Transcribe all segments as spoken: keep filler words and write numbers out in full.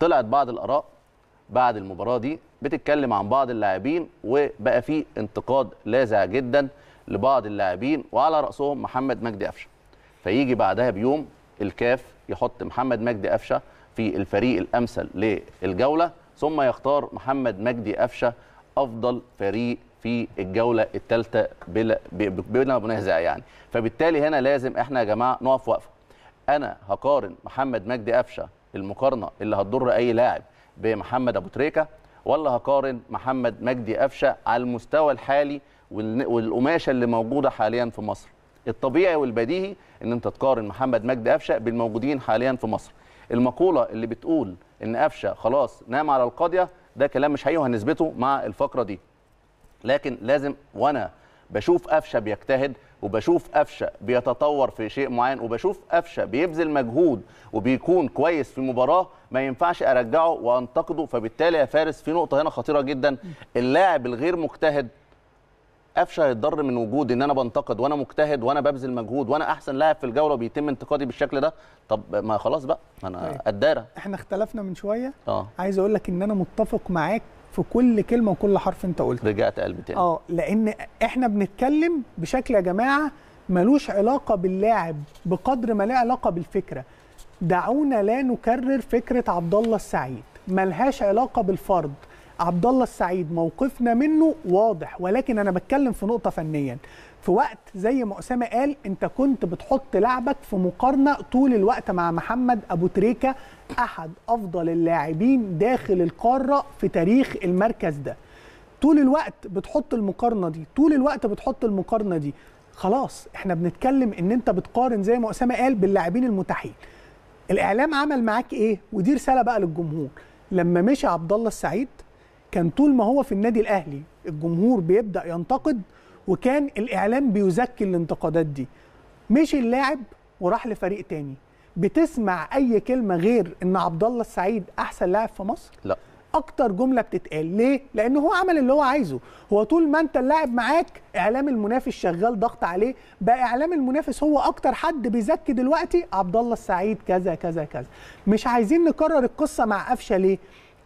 طلعت بعض الآراء بعد المباراة دي بتتكلم عن بعض اللاعبين، وبقى في انتقاد لاذع جدا لبعض اللاعبين وعلى رأسهم محمد مجدي أفشة. فيجي بعدها بيوم الكاف يحط محمد مجدي أفشة في الفريق الأمثل للجولة، ثم يختار محمد مجدي أفشة أفضل فريق في الجولة الثالثة بلا بلا منازع يعني. فبالتالي هنا لازم احنا يا جماعة نقف وقفة. أنا هقارن محمد مجدي أفشة المقارنة اللي هتضر أي لاعب بمحمد أبو تريكة، ولا هقارن محمد مجدي أفشة على المستوى الحالي والقماشة اللي موجودة حاليا في مصر؟ الطبيعي والبديهي ان انت تقارن محمد مجدي أفشة بالموجودين حاليا في مصر. المقولة اللي بتقول ان أفشة خلاص نام على القضية ده كلام مش حقيقي، وهنثبته مع الفقرة دي. لكن لازم وانا بشوف أفشة بيجتهد وبشوف أفشة بيتطور في شيء معين وبشوف أفشة بيبذل مجهود وبيكون كويس في مباراة، ما ينفعش أرجعه وأنتقده. فبالتالي يا فارس في نقطة هنا خطيرة جدا، اللاعب الغير مجتهد أفشة هيتضر من وجود إن أنا بنتقد وأنا مجتهد وأنا ببذل مجهود وأنا أحسن لاعب في الجولة وبيتم انتقادي بالشكل ده. طب ما خلاص بقى أنا قدارة. إحنا اختلفنا من شوية. آه. عايز أقول لك إن أنا متفق معاك في كل كلمه وكل حرف انت قلته. رجعت قلبي تاني. اه لان احنا بنتكلم بشكل يا جماعه ملوش علاقه باللاعب بقدر ما له علاقه بالفكره. دعونا لا نكرر فكره عبد الله السعيد، ملهاش علاقه بالفرد. عبد الله السعيد موقفنا منه واضح، ولكن انا بتكلم في نقطه فنيا. في وقت زي ما اسامه قال انت كنت بتحط لعبك في مقارنه طول الوقت مع محمد ابو تريكه، احد افضل اللاعبين داخل القاره في تاريخ المركز ده. طول الوقت بتحط المقارنه دي، طول الوقت بتحط المقارنه دي. خلاص احنا بنتكلم ان انت بتقارن زي ما اسامه قال باللاعبين المتاحين. الاعلام عمل معاك ايه؟ ودي رساله بقى للجمهور. لما مشي عبد الله السعيد كان طول ما هو في النادي الاهلي الجمهور بيبدا ينتقد وكان الاعلام بيزكي الانتقادات دي. مشي اللاعب وراح لفريق تاني، بتسمع اي كلمه غير ان عبد الله السعيد احسن لاعب في مصر؟ لا. اكتر جمله بتتقال ليه؟ لان هو عمل اللي هو عايزه. هو طول ما انت اللاعب معاك اعلام المنافس شغال ضغط عليه، بقى اعلام المنافس هو اكتر حد بيزكي دلوقتي عبد الله السعيد كذا كذا كذا. مش عايزين نكرر القصه مع أفشة. ليه؟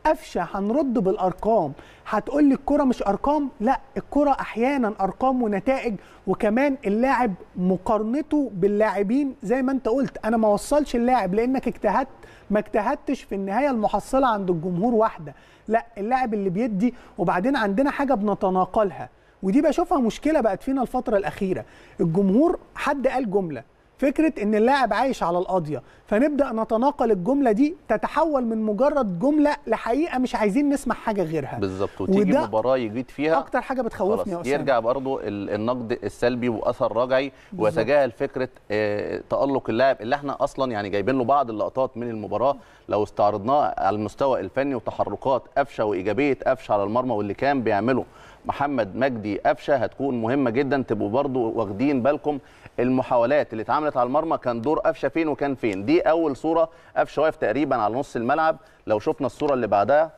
أفشة هنرد بالأرقام. هتقول لي الكرة مش أرقام؟ لا، الكرة أحيانا أرقام ونتائج، وكمان اللاعب مقارنته باللاعبين زي ما أنت قلت أنا ما وصلش اللاعب لأنك اجتهدت ما اجتهدتش. في النهاية المحصلة عند الجمهور واحدة، لا اللاعب اللي بيدي. وبعدين عندنا حاجة بنتناقلها ودي بشوفها مشكلة بقت فينا الفترة الأخيرة. الجمهور حد قال جملة فكرة إن اللاعب عايش على القضية، فنبدأ نتناقل الجملة دي تتحول من مجرد جملة لحقيقة مش عايزين نسمع حاجة غيرها. بالظبط، وتيجي مباراة يجيد فيها أكتر حاجة بتخوفني يا أسامة. يرجع برضه النقد السلبي وأثر رجعي ويتجاهل فكرة آه تألق اللاعب اللي احنا أصلا يعني جايبين له بعض اللقطات من المباراة لو استعرضناها على المستوى الفني وتحركات أفشة وإيجابية أفشة على المرمى واللي كان بيعمله محمد مجدي أفشة هتكون مهمة جدا. تبقوا برضه واخدين بالكم المحاولات اللي اتعملت على المرمى كان دور أفشة فين وكان فين. دي أول صورة، أفشة واقف تقريبا على نص الملعب. لو شفنا الصورة اللي بعدها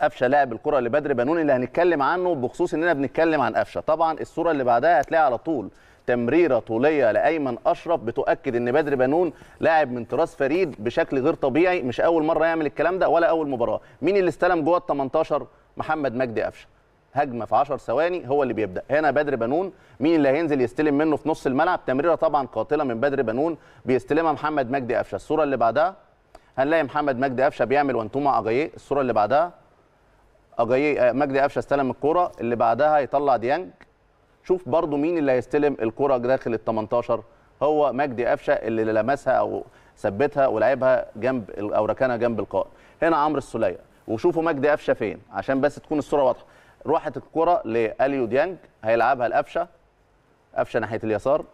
أفشة لاعب الكرة لبدر بانون اللي هنتكلم عنه بخصوص إننا بنتكلم عن أفشة. طبعا الصورة اللي بعدها هتلاقي على طول تمريرة طولية لأيمن أشرف بتؤكد إن بدر بانون لاعب من طراز فريد بشكل غير طبيعي. مش أول مرة يعمل الكلام ده ولا أول مباراة. مين اللي استلم جوه ال تمنتاشر؟ محمد مجدي أفشة. هجمه في عشر ثواني هو اللي بيبدا. هنا بدر بانون مين اللي هينزل يستلم منه في نص الملعب؟ تمريره طبعا قاتله من بدر بانون بيستلمها محمد مجدي أفشة. الصوره اللي بعدها هنلاقي محمد مجدي أفشة بيعمل وانتوم مع اجاييه. الصوره اللي بعدها اجاييه مجدي أفشة استلم الكوره. اللي بعدها يطلع ديانج. شوف برضو مين اللي هيستلم الكوره داخل ال تمنتاشر؟ هو مجدي أفشة اللي لمسها او ثبتها ولعبها جنب او ركنها جنب القائم. هنا عمرو السوليه. وشوفوا مجدي أفشة فين عشان بس تكون الصوره واضحه. راحت الكرة لأليو ديانج هيلعبها لأفشة. أفشة ناحية اليسار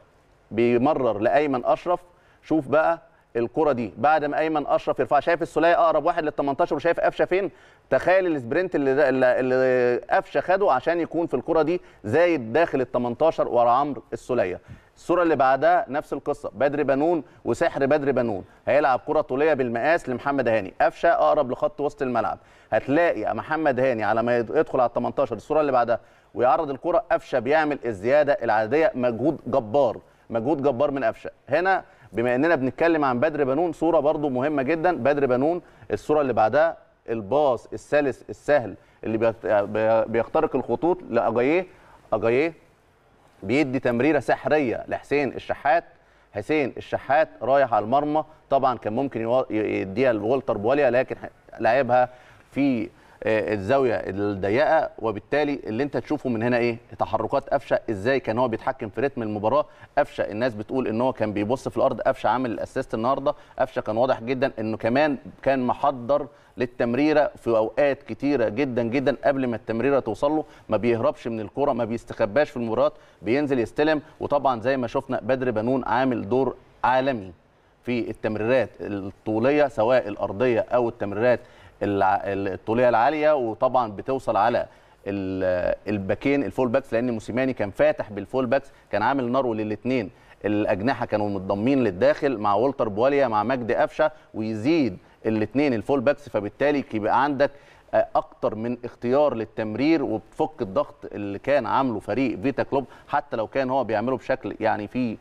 بيمرر لأيمن أشرف. شوف بقى الكرة دي بعد ما أيمن أشرف يرفعها. شايف السوليه أقرب واحد لل تمنتاشر وشايف أفشة فين. تخيل السبرنت اللي, اللي أفشة خده عشان يكون في الكرة دي زايد داخل ال تمنتاشر ورا عمرو السوليه. الصورة اللي بعدها نفس القصة، بدر بانون وسحر بدر بانون هيلعب كرة طولية بالمقاس لمحمد هاني. أفشة أقرب لخط وسط الملعب. هتلاقي محمد هاني على ما يدخل على ال تمنتاشر. الصورة اللي بعدها ويعرض الكرة أفشة بيعمل الزيادة العادية. مجهود جبار، مجهود جبار من أفشة. هنا بما اننا بنتكلم عن بدر بانون، صوره برضو مهمه جدا. بدر بانون الصوره اللي بعدها، الباص السلس السهل اللي بيخترق الخطوط لاجاييه. اجاييه بيدي تمريره سحريه لحسين الشحات. حسين الشحات رايح على المرمى، طبعا كان ممكن يديها لوالتر بواليا لكن لعبها في الزاويه الضيقه، وبالتالي اللي انت تشوفه من هنا ايه؟ تحركات أفشة، ازاي كان هو بيتحكم في رتم المباراه. أفشة الناس بتقول ان هو كان بيبص في الارض، أفشة عامل الاسيست النهارده، أفشة كان واضح جدا انه كمان كان محضر للتمريره في اوقات كتيره جدا جدا قبل ما التمريره توصل له، ما بيهربش من الكره، ما بيستخباش في المباراه، بينزل يستلم. وطبعا زي ما شفنا بدر بانون عامل دور عالمي في التمريرات الطوليه سواء الارضيه او التمريرات الطوليه العاليه، وطبعا بتوصل على الباكين الفول باكس لان موسيماني كان فاتح بالفول باكس، كان عامل نرو للاثنين، الاجنحه كانوا متضمين للداخل مع والتر بواليا مع مجدي أفشة، ويزيد الاثنين الفول باكس، فبالتالي يبقى عندك اكتر من اختيار للتمرير، وبتفك الضغط اللي كان عامله فريق فيتا كلوب حتى لو كان هو بيعمله بشكل يعني فيه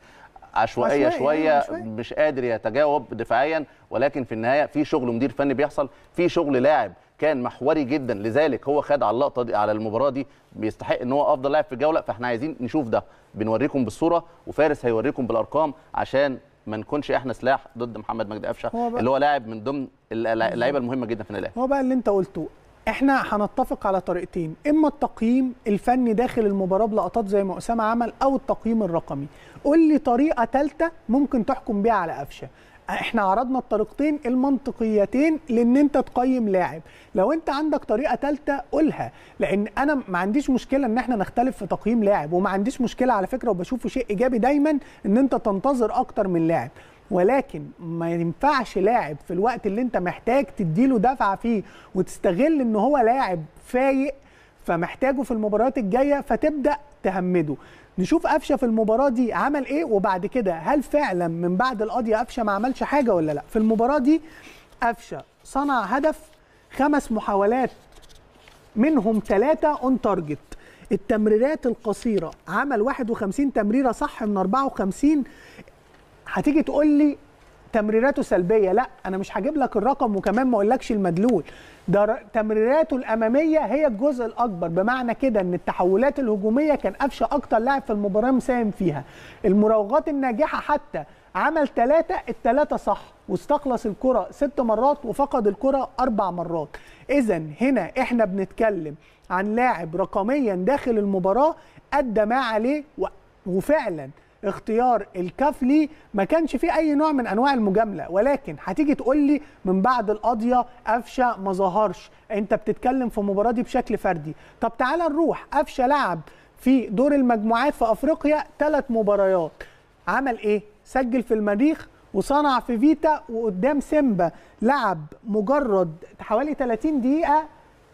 عشوائيه عشوائي شويه عشوائي. مش قادر يتجاوب دفاعيا، ولكن في النهايه في شغل مدير فني بيحصل، في شغل لاعب كان محوري جدا، لذلك هو خد على اللقطه دي، على المباراه دي بيستحق ان هو افضل لاعب في الجوله. فاحنا عايزين نشوف ده، بنوريكم بالصوره وفارس هيوريكم بالارقام عشان ما نكونش احنا سلاح ضد محمد مجدي أفشة اللي هو لاعب من ضمن اللعيبه المهمه جدا في النادي الاهلي. هو بقى اللي انت قلته، احنا هنتفق على طريقتين، اما التقييم الفني داخل المباراه بلقطات زي ما اسامه عمل، او التقييم الرقمي. قول لي طريقه ثالثه ممكن تحكم بيها على أفشة. احنا عرضنا الطريقتين المنطقيتين لان انت تقيم لاعب، لو انت عندك طريقه ثالثه قولها، لان انا ما عنديش مشكله ان احنا نختلف في تقييم لاعب، وما عنديش مشكله على فكره وبشوفه شيء ايجابي دايما ان انت تنتظر اكتر من لاعب، ولكن ما ينفعش لاعب في الوقت اللي انت محتاج تديله دفعه فيه وتستغل ان هو لاعب فايق فمحتاجه في المباريات الجايه فتبدا تهمده. نشوف أفشة في المباراه دي عمل ايه، وبعد كده هل فعلا من بعد القضيه أفشة ما عملش حاجه ولا لا؟ في المباراه دي أفشة صنع هدف، خمس محاولات منهم ثلاثه اون تارجت، التمريرات القصيره عمل واحد وخمسين تمريره صح من أربعة وخمسين. هتيجي تقول لي تمريراته سلبيه، لا انا مش هجيب لك الرقم وكمان ما اقولكش المدلول، ده تمريراته الاماميه هي الجزء الاكبر، بمعنى كده ان التحولات الهجوميه كان أفشة اكتر لاعب في المباراه مساهم فيها. المراوغات الناجحه حتى عمل ثلاثه، الثلاثه صح، واستخلص الكره ست مرات وفقد الكره اربع مرات. اذا هنا احنا بنتكلم عن لاعب رقميا داخل المباراه ادى ما عليه، وفعلا اختيار الكاف ليه ما كانش فيه اي نوع من انواع المجامله، ولكن هتيجي تقول لي من بعد القضيه أفشة ما ظهرش، انت بتتكلم في المباراه دي بشكل فردي. طب تعالى نروح، أفشة لعب في دور المجموعات في افريقيا ثلاث مباريات، عمل ايه؟ سجل في المريخ وصنع في فيتا وقدام سيمبا، لعب مجرد حوالي ثلاثين دقيقه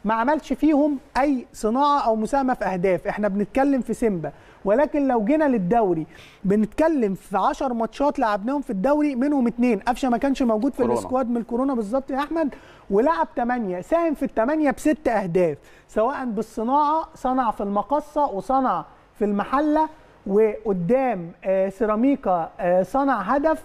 ما عملش فيهم اي صناعه او مساهمه في اهداف، احنا بنتكلم في سيمبا، ولكن لو جينا للدوري بنتكلم في عشر ماتشات لعبناهم في الدوري منهم اثنين أفشة ما كانش موجود في السكواد من الكورونا بالظبط يا احمد، ولعب ثمانية، ساهم في الثمانية بست اهداف، سواء بالصناعه، صنع في المقصه وصنع في المحله، وقدام سيراميكا صنع هدف،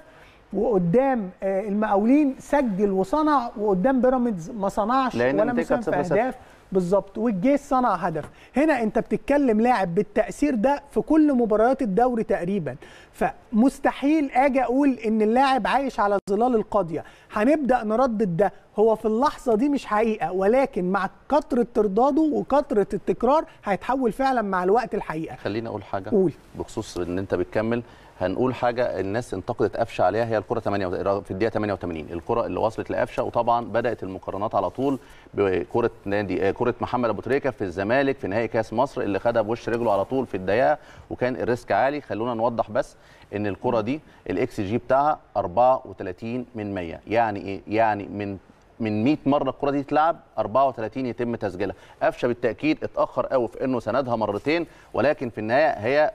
وقدام المقاولين سجل وصنع، وقدام بيراميدز ما صنعش ولا مساهم في اهداف بالظبط، والجيش صنع هدف. هنا انت بتتكلم لاعب بالتاثير ده في كل مباريات الدوري تقريبا، فمستحيل اجي اقول ان اللاعب عايش على ظلال القضيه. هنبدا نردد ده، هو في اللحظه دي مش حقيقه، ولكن مع كثره ترداده وكثره التكرار هيتحول فعلا مع الوقت الحقيقه. خليني اقول حاجه قول. بخصوص ان انت بتكمل، هنقول حاجه الناس انتقدت أفشة عليها، هي الكره ثمانية في الدقيقه ثمانية وثمانين، الكره اللي وصلت لأفشة، وطبعا بدات المقارنات على طول بكره نادي كره محمد ابو تريكة في الزمالك في نهائي كاس مصر اللي خدها بوش رجله على طول في الدقيقه، وكان الريسك عالي. خلونا نوضح بس ان الكره دي الاكس جي بتاعها أربعة وثلاثين من مية، يعني ايه؟ يعني من من مية مره الكره دي تلعب أربعة وثلاثين يتم تسجيلها. أفشة بالتاكيد اتاخر قوي في انه سندها مرتين، ولكن في النهايه هي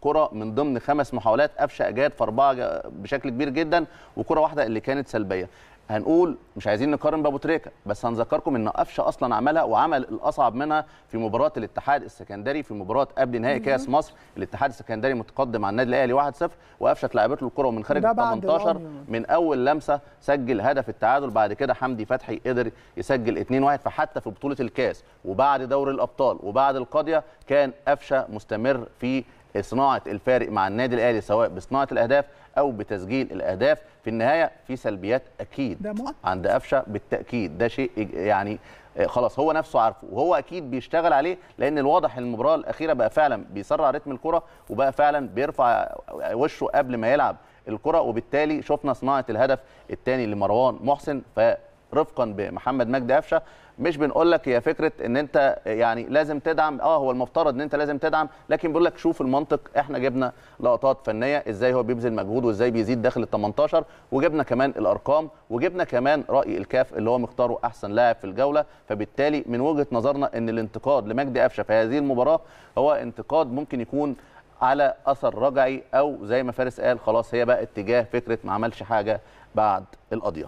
كرة من ضمن خمس محاولات أفشة أجاد في أربعة بشكل كبير جدا، وكرة واحدة اللي كانت سلبية. هنقول مش عايزين نقارن بابو تريكة، بس هنذكركم ان أفشة اصلا عملها وعمل الاصعب منها في مباراه الاتحاد السكندري في مباراه قبل نهائي كاس مصر. الاتحاد السكندري متقدم على النادي الاهلي واحد صفر وقفشه لعبت له الكره ومن خارج تمنتاشر من اول لمسه سجل هدف التعادل، بعد كده حمدي فتحي قدر يسجل اتنين واحد. فحتى في بطوله الكاس وبعد دوري الابطال وبعد القضيه كان أفشة مستمر في صناعه الفارق مع النادي الاهلي سواء بصناعه الاهداف او بتسجيل الاهداف. في النهايه في سلبيات اكيد عند أفشة بالتاكيد، ده شيء يعني خلاص هو نفسه عارفه وهو اكيد بيشتغل عليه، لان الواضح المباراه الاخيره بقى فعلا بيسرع رتم الكره وبقى فعلا بيرفع وشه قبل ما يلعب الكره، وبالتالي شفنا صناعه الهدف الثاني لمروان محسن. فرفقا بمحمد مجدي أفشة مش بنقول لك هي فكره ان انت يعني لازم تدعم، اه هو المفترض ان انت لازم تدعم، لكن بيقول لك شوف المنطق، احنا جبنا لقطات فنيه ازاي هو بيبذل مجهود وازاي بيزيد داخل ال تمنتاشر، وجبنا كمان الارقام وجبنا كمان راي الكاف اللي هو مختاره احسن لاعب في الجوله. فبالتالي من وجهه نظرنا ان الانتقاد لمجدي أفشة في هذه المباراه هو انتقاد ممكن يكون على اثر رجعي، او زي ما فارس قال خلاص هي بقى اتجاه فكره ما عملش حاجه بعد القضيه.